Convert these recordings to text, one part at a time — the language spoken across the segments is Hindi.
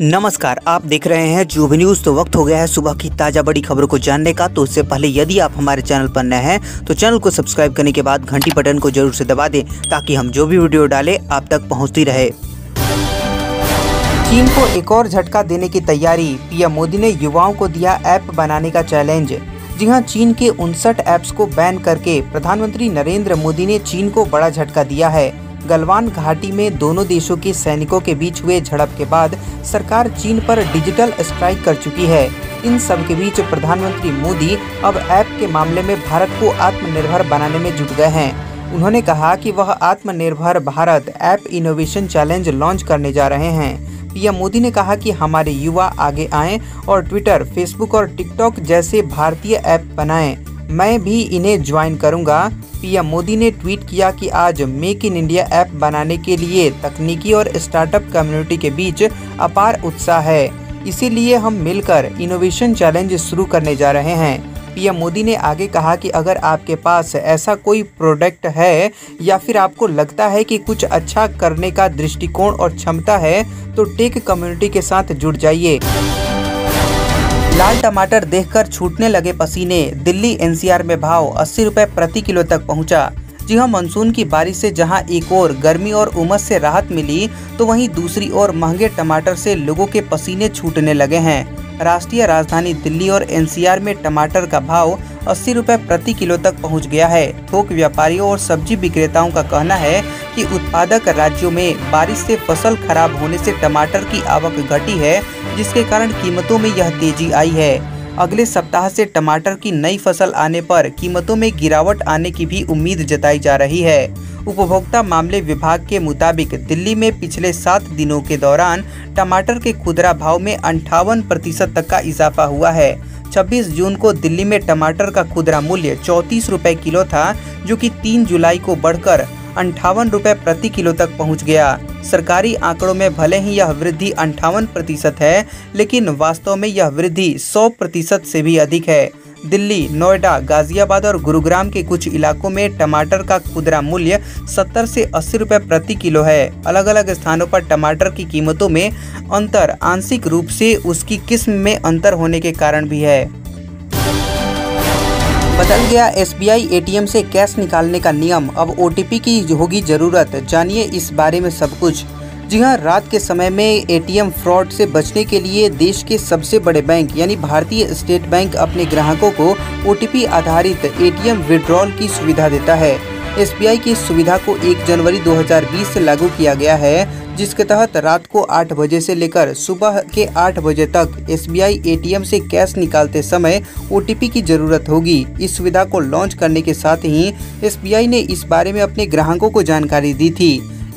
नमस्कार, आप देख रहे हैं जुबी न्यूज़। तो वक्त हो गया है सुबह की ताज़ा बड़ी खबरों को जानने का। तो उससे पहले यदि आप हमारे चैनल पर नए हैं तो चैनल को सब्सक्राइब करने के बाद घंटी बटन को जरूर से दबा दें ताकि हम जो भी वीडियो डालें आप तक पहुंचती रहे। चीन को एक और झटका देने की तैयारी, पीएम मोदी ने युवाओं को दिया ऐप बनाने का चैलेंज। जी हाँ, चीन के 59 ऐप्स को बैन करके प्रधानमंत्री नरेंद्र मोदी ने चीन को बड़ा झटका दिया है। गलवान घाटी में दोनों देशों के सैनिकों के बीच हुए झड़प के बाद सरकार चीन पर डिजिटल स्ट्राइक कर चुकी है। इन सब के बीच प्रधानमंत्री मोदी अब ऐप के मामले में भारत को आत्मनिर्भर बनाने में जुट गए हैं। उन्होंने कहा कि वह आत्मनिर्भर Bharat app innovation challenge launch करने जा रहे हैं। पीएम मोदी ने कहा कि हमारे युवा आगे आएं और ट्विटर, फेसबुक और टिकटॉक जैसे भारतीय ऐप बनाएं। मैं भी इन्हें ज्वाइन करूंगा। पीएम मोदी ने ट्वीट किया कि आज मेक इन इंडिया ऐप बनाने के लिए तकनीकी और स्टार्टअप कम्युनिटी के बीच अपार उत्साह है, इसीलिए हम मिलकर इनोवेशन चैलेंज शुरू करने जा रहे हैं। पीएम मोदी ने आगे कहा कि अगर आपके पास ऐसा कोई प्रोडक्ट है या फिर आपको लगता है कि कुछ अच्छा करने का दृष्टिकोण और क्षमता है तो टेक कम्युनिटी के साथ जुड़ जाइए। लाल टमाटर देखकर छूटने लगे पसीने, दिल्ली एनसीआर में भाव 80 रुपए प्रति किलो तक पहुंचा। जी हां, मानसून की बारिश से जहां एक ओर गर्मी और उमस से राहत मिली तो वहीं दूसरी ओर महंगे टमाटर से लोगों के पसीने छूटने लगे हैं। राष्ट्रीय राजधानी दिल्ली और एनसीआर में टमाटर का भाव 80 रुपए प्रति किलो तक पहुँच गया है। थोक व्यापारियों और सब्जी विक्रेताओं का कहना है कि उत्पादक राज्यों में बारिश से फसल खराब होने से टमाटर की आवक घटी है, जिसके कारण कीमतों में यह तेजी आई है। अगले सप्ताह से टमाटर की नई फसल आने पर कीमतों में गिरावट आने की भी उम्मीद जताई जा रही है। उपभोक्ता मामले विभाग के मुताबिक दिल्ली में पिछले 7 दिनों के दौरान टमाटर के खुदरा भाव में 58% तक का इजाफा हुआ है। 26 जून को दिल्ली में टमाटर का खुदरा मूल्य 34 रुपये किलो था, जो कि 3 जुलाई को बढ़कर 58 रुपये प्रति किलो तक पहुंच गया। सरकारी आंकड़ों में भले ही यह वृद्धि 58% है, लेकिन वास्तव में यह वृद्धि 100% से भी अधिक है। दिल्ली, नोएडा, गाजियाबाद और गुरुग्राम के कुछ इलाकों में टमाटर का खुदरा मूल्य 70 से 80 रुपये प्रति किलो है। अलग अलग स्थानों पर टमाटर की कीमतों में अंतर आंशिक रूप से उसकी किस्म में अंतर होने के कारण भी है। बदल गया एसबीआई एटीएम से कैश निकालने का नियम, अब ओटीपी की होगी ज़रूरत। जानिए इस बारे में सब कुछ। जी हां, रात के समय में एटीएम फ्रॉड से बचने के लिए देश के सबसे बड़े बैंक यानी भारतीय स्टेट बैंक अपने ग्राहकों को ओटीपी आधारित एटीएम विड्रॉल की सुविधा देता है। एसबीआई की इस सुविधा को 1 जनवरी 2020 से लागू किया गया है, जिसके तहत रात को 8 बजे से लेकर सुबह के 8 बजे तक एसबीआई एटीएम से कैश निकालते समय ओटीपी की ज़रूरत होगी। इस सुविधा को लॉन्च करने के साथ ही एसबीआई ने इस बारे में अपने ग्राहकों को जानकारी दी थी।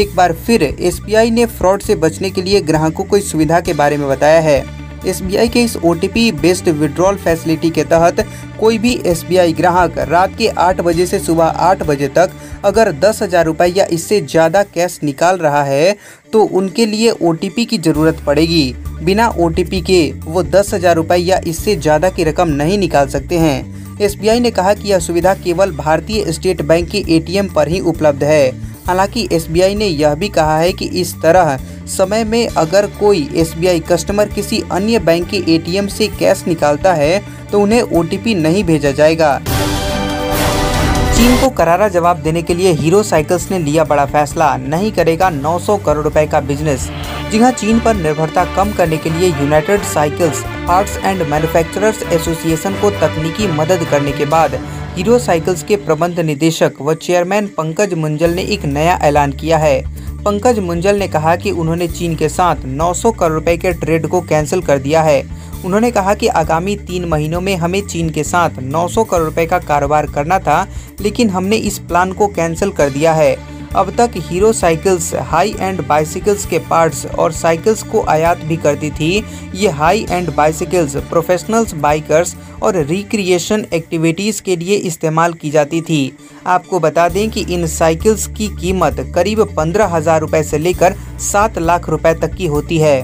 एक बार फिर एसबीआई ने फ्रॉड से बचने के लिए ग्राहकों को इस सुविधा के बारे में बताया है। एसबीआई के इस ओटीपी बेस्ड विड्रॉल फैसिलिटी के तहत कोई भी एसबीआई ग्राहक रात के 8 बजे से सुबह 8 बजे तक अगर 10,000 रुपये या इससे ज़्यादा कैश निकाल रहा है तो उनके लिए ओटीपी की ज़रूरत पड़ेगी। बिना ओटीपी के वो 10,000 रुपये या इससे ज़्यादा की रकम नहीं निकाल सकते हैं। एसबीआई ने कहा कि यह सुविधा केवल भारतीय स्टेट बैंक के एटीएम पर ही उपलब्ध है। हालांकि एसबीआई ने यह भी कहा है कि इस तरह समय में अगर कोई एसबीआई कस्टमर किसी अन्य बैंक के एटीएम से कैश निकालता है तो उन्हें ओटीपी नहीं भेजा जाएगा। चीन को करारा जवाब देने के लिए हीरो साइकल्स ने लिया बड़ा फैसला, नहीं करेगा 900 करोड़ रुपए का बिजनेस। जी हां, चीन पर निर्भरता कम करने के लिए United cycles parts and manufacturers association को तकनीकी मदद करने के बाद हीरो साइकिल्स के प्रबंध निदेशक व चेयरमैन पंकज मुंजल ने एक नया ऐलान किया है। पंकज मुंजल ने कहा कि उन्होंने चीन के साथ 900 करोड़ रुपए के ट्रेड को कैंसिल कर दिया है। उन्होंने कहा कि आगामी 3 महीनों में हमें चीन के साथ 900 करोड़ रुपए का कारोबार करना था, लेकिन हमने इस प्लान को कैंसिल कर दिया है। अब तक hero cycles high end bicycles के पार्ट्स और साइकिल्स को आयात भी करती थी। ये high end bicycles professionals, bikers और रिक्रिएशन एक्टिविटीज़ के लिए इस्तेमाल की जाती थी। आपको बता दें कि इन साइकिल्स की कीमत करीब 15,000 रुपये से लेकर 7 लाख रुपये तक की होती है।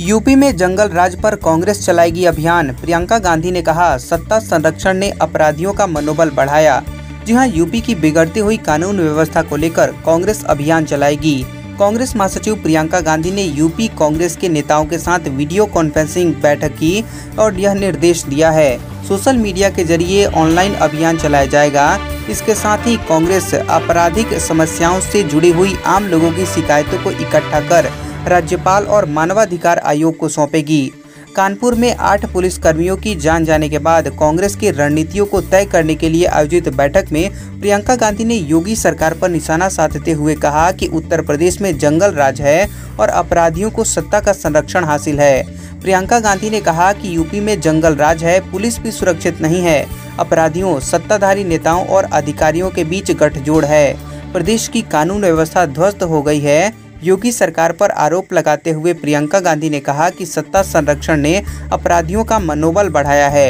यूपी में जंगल राज पर कांग्रेस चलाएगी अभियान, प्रियंका गांधी ने कहा सत्ता संरक्षण ने अपराधियों का मनोबल बढ़ाया। जी हां, यूपी की बिगड़ती हुई कानून व्यवस्था को लेकर कांग्रेस अभियान चलाएगी। कांग्रेस महासचिव प्रियंका गांधी ने यूपी कांग्रेस के नेताओं के साथ वीडियो कॉन्फ्रेंसिंग बैठक की और यह निर्देश दिया है। सोशल मीडिया के जरिए ऑनलाइन अभियान चलाया जाएगा। इसके साथ ही कांग्रेस आपराधिक समस्याओं से जुड़ी हुई आम लोगों की शिकायतों को इकट्ठा कर राज्यपाल और मानवाधिकार आयोग को सौंपेगी। कानपुर में 8 पुलिस कर्मियों की जान जाने के बाद कांग्रेस की रणनीतियों को तय करने के लिए आयोजित बैठक में प्रियंका गांधी ने योगी सरकार पर निशाना साधते हुए कहा कि उत्तर प्रदेश में जंगल राज है और अपराधियों को सत्ता का संरक्षण हासिल है। प्रियंका गांधी ने कहा कि यूपी में जंगल राज है, पुलिस भी सुरक्षित नहीं है, अपराधियों, सत्ताधारी नेताओं और अधिकारियों के बीच गठजोड़ है, प्रदेश की कानून व्यवस्था ध्वस्त हो गई है। योगी सरकार पर आरोप लगाते हुए प्रियंका गांधी ने कहा कि सत्ता संरक्षण ने अपराधियों का मनोबल बढ़ाया है।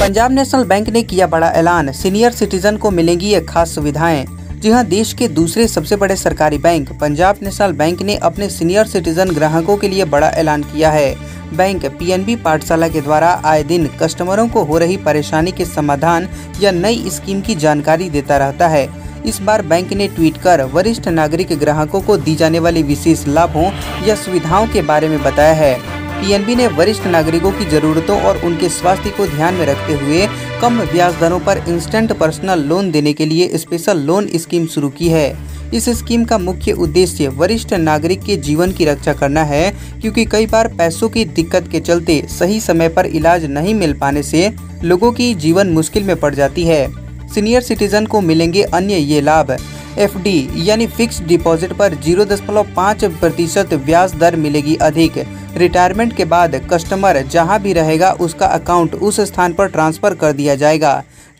पंजाब नेशनल बैंक ने किया बड़ा ऐलान, सीनियर सिटीजन को मिलेंगी ये खास सुविधाएं। जी हां, देश के दूसरे सबसे बड़े सरकारी बैंक पंजाब नेशनल बैंक ने अपने सीनियर सिटीजन ग्राहकों के लिए बड़ा ऐलान किया है। बैंक पीएनबी पाठशाला के द्वारा आए दिन कस्टमरों को हो रही परेशानी के समाधान या नई स्कीम की जानकारी देता रहता है। इस बार बैंक ने ट्वीट कर वरिष्ठ नागरिक ग्राहकों को दी जाने वाली विशेष लाभों या सुविधाओं के बारे में बताया है। पीएनबी ने वरिष्ठ नागरिकों की जरूरतों और उनके स्वास्थ्य को ध्यान में रखते हुए कम ब्याज दरों पर इंस्टेंट पर्सनल लोन देने के लिए स्पेशल लोन स्कीम शुरू की है। इस स्कीम का मुख्य उद्देश्य वरिष्ठ नागरिक के जीवन की रक्षा करना है, क्योंकि कई बार पैसों की दिक्कत के चलते सही समय पर इलाज नहीं मिल पाने से लोगों की जीवन मुश्किल में पड़ जाती है। सीनियर सिटीजन को मिलेंगे अन्य ये लाभ। एफडी यानी फिक्स्ड डिपॉजिट पर 0.5% ब्याज दर मिलेगी अधिक। रिटायरमेंट के बाद कस्टमर जहां भी रहेगा उसका अकाउंट उस स्थान पर ट्रांसफर कर दिया जाएगा।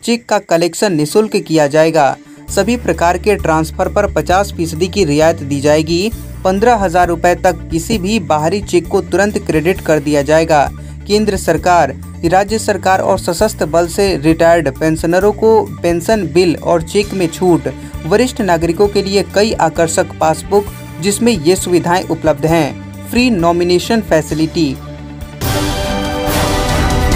चेक का कलेक्शन निःशुल्क किया जाएगा। सभी प्रकार के ट्रांसफर पर 50% की रियायत दी जाएगी। 15,000 रुपये तक किसी भी बाहरी चेक को तुरंत क्रेडिट कर दिया जाएगा। केंद्र सरकार, राज्य सरकार और सशस्त्र बल से रिटायर्ड पेंशनरों को पेंशन बिल और चेक में छूट। वरिष्ठ नागरिकों के लिए कई आकर्षक पासबुक जिसमें ये सुविधाएं उपलब्ध हैं। Free nomination facility.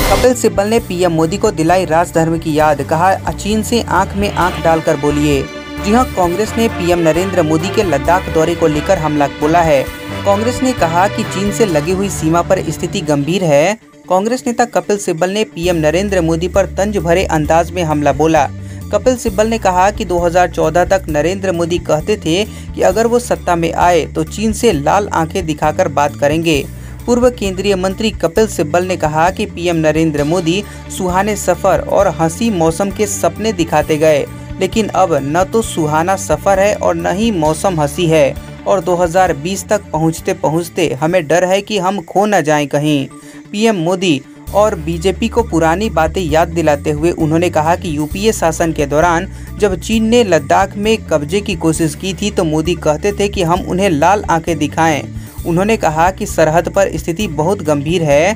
Kapil Sibal ने पीएम मोदी को दिलाई राजधर्म की याद, कहा चीन से आंख में आंख डालकर बोलिए। जी हां, कांग्रेस ने पीएम नरेंद्र मोदी के लद्दाख दौरे को लेकर हमला बोला है। कांग्रेस ने कहा कि चीन से लगी हुई सीमा पर स्थिति गंभीर है। कांग्रेस नेता कपिल सिब्बल ने पीएम नरेंद्र मोदी पर तंज भरे अंदाज में हमला बोला। कपिल सिब्बल ने कहा कि 2014 तक नरेंद्र मोदी कहते थे कि अगर वो सत्ता में आए तो चीन से लाल आंखें दिखाकर बात करेंगे। पूर्व केंद्रीय मंत्री कपिल सिब्बल ने कहा कि पीएम नरेंद्र मोदी सुहाने सफर और हंसी मौसम के सपने दिखाते गए, लेकिन अब न तो सुहाना सफर है और न ही मौसम हंसी है, और 2020 तक पहुँचते पहुँचते हमें डर है कि हम खो न जाएं कहीं। पीएम मोदी और बीजेपी को पुरानी बातें याद दिलाते हुए उन्होंने कहा कि यूपीए शासन के दौरान जब चीन ने लद्दाख में कब्जे की कोशिश की थी तो मोदी कहते थे कि हम उन्हें लाल आंखें दिखाएं। उन्होंने कहा कि सरहद पर स्थिति बहुत गंभीर है।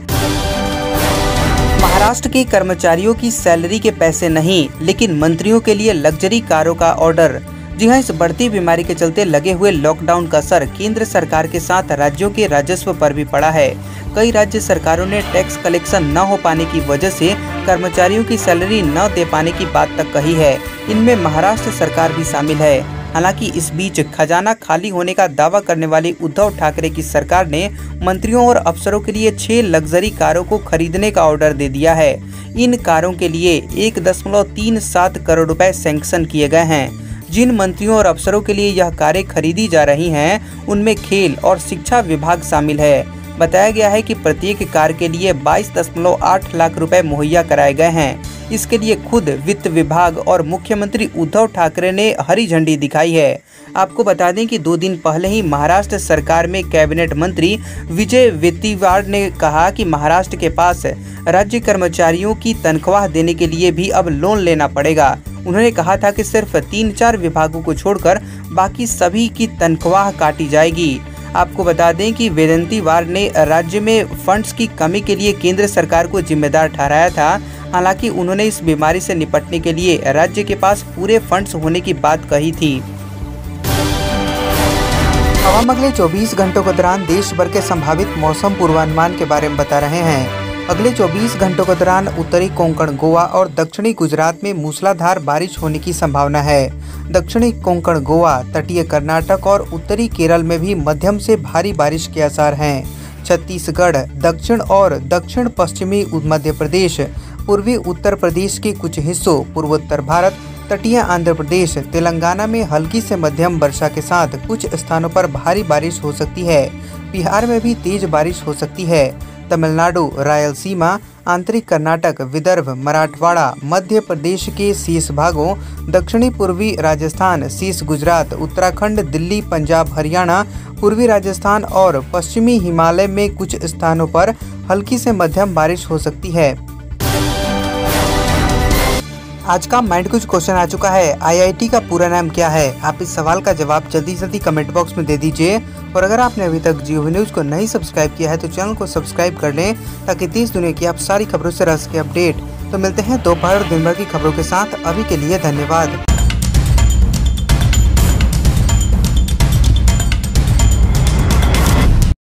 महाराष्ट्र के कर्मचारियों की सैलरी के पैसे नहीं, लेकिन मंत्रियों के लिए लग्जरी कारों का ऑर्डर। जी हां, इस बढ़ती बीमारी के चलते लगे हुए लॉकडाउन का असर केंद्र सरकार के साथ राज्यों के राजस्व पर भी पड़ा है। कई राज्य सरकारों ने टैक्स कलेक्शन न हो पाने की वजह से कर्मचारियों की सैलरी न दे पाने की बात तक कही है। इनमें महाराष्ट्र सरकार भी शामिल है। हालांकि इस बीच खजाना खाली होने का दावा करने वाली उद्धव ठाकरे की सरकार ने मंत्रियों और अफसरों के लिए 6 लग्जरी कारों को खरीदने का ऑर्डर दे दिया है। इन कारों के लिए 1.37 करोड़ रुपए सैंक्शन किए गए हैं। जिन मंत्रियों और अफसरों के लिए यह कारें खरीदी जा रही हैं, उनमें खेल और शिक्षा विभाग शामिल है। बताया गया है कि प्रत्येक कार के लिए 22.8 लाख रुपए मुहैया कराए गए हैं। इसके लिए खुद वित्त विभाग और मुख्यमंत्री उद्धव ठाकरे ने हरी झंडी दिखाई है। आपको बता दें कि 2 दिन पहले ही महाराष्ट्र सरकार में कैबिनेट मंत्री विजय वेत्तिवार ने कहा कि महाराष्ट्र के पास राज्य कर्मचारियों की तनख्वाह देने के लिए भी अब लोन लेना पड़ेगा। उन्होंने कहा था कि सिर्फ 3-4 विभागों को छोड़कर बाकी सभी की तनख्वाह काटी जाएगी। आपको बता दें कि वेदंतीवार ने राज्य में फंड्स की कमी के लिए केंद्र सरकार को जिम्मेदार ठहराया था। हालांकि उन्होंने इस बीमारी से निपटने के लिए राज्य के पास पूरे फंड्स होने की बात कही थी। हम अगले 24 घंटों के दौरान देश भर के संभावित मौसम पूर्वानुमान के बारे में बता रहे हैं। अगले 24 घंटों के दौरान उत्तरी कोंकण गोवा और दक्षिणी गुजरात में मूसलाधार बारिश होने की संभावना है। दक्षिणी कोंकण गोवा, तटीय कर्नाटक और उत्तरी केरल में भी मध्यम से भारी बारिश के आसार हैं। छत्तीसगढ़, दक्षिण और दक्षिण पश्चिमी मध्य प्रदेश, पूर्वी उत्तर प्रदेश के कुछ हिस्सों, पूर्वोत्तर भारत, तटीय आंध्र प्रदेश, तेलंगाना में हल्की से मध्यम वर्षा के साथ कुछ स्थानों पर भारी बारिश हो सकती है। बिहार में भी तेज बारिश हो सकती है। तमिलनाडु, रायलसीमा, आंतरिक कर्नाटक, विदर्भ, मराठवाड़ा, मध्य प्रदेश के शेष भागों, दक्षिणी पूर्वी राजस्थान, शेष गुजरात, उत्तराखंड, दिल्ली, पंजाब, हरियाणा, पूर्वी राजस्थान और पश्चिमी हिमालय में कुछ स्थानों पर हल्की से मध्यम बारिश हो सकती है। आज का माइंड कुछ क्वेश्चन आ चुका है। आईआईटी का पूरा नाम क्या है? आप इस सवाल का जवाब जल्दी से जल्दी कमेंट बॉक्स में दे दीजिए। और अगर आपने अभी तक जीओवी न्यूज़ को नहीं सब्सक्राइब किया है तो चैनल को सब्सक्राइब कर लें ताकि देश दुनिया की आप सारी खबरों से रह सके अपडेट। तो मिलते हैं दोपहर और दिन भर की खबरों के साथ। अभी के लिए धन्यवाद।